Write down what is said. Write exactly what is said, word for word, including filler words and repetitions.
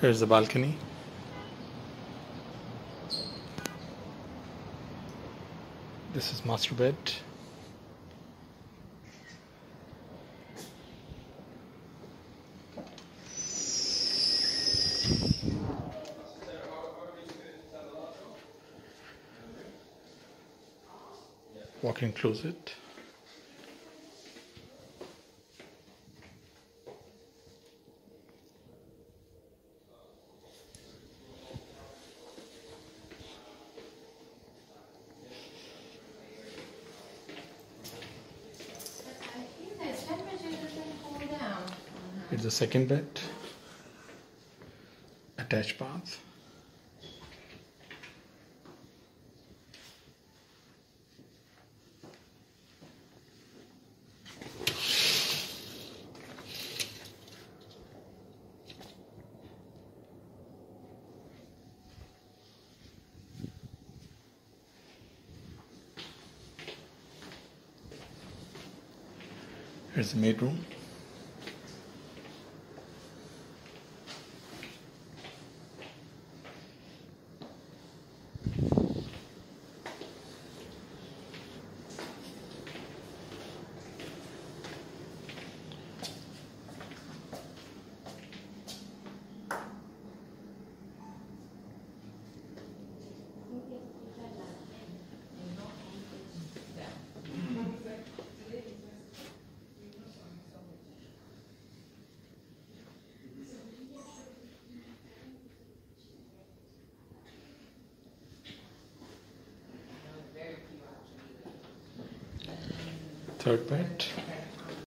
Here's the balcony. This is master bed. Walk-in closet. It's the second bed, attached bath. Here's the maid room. Third bed.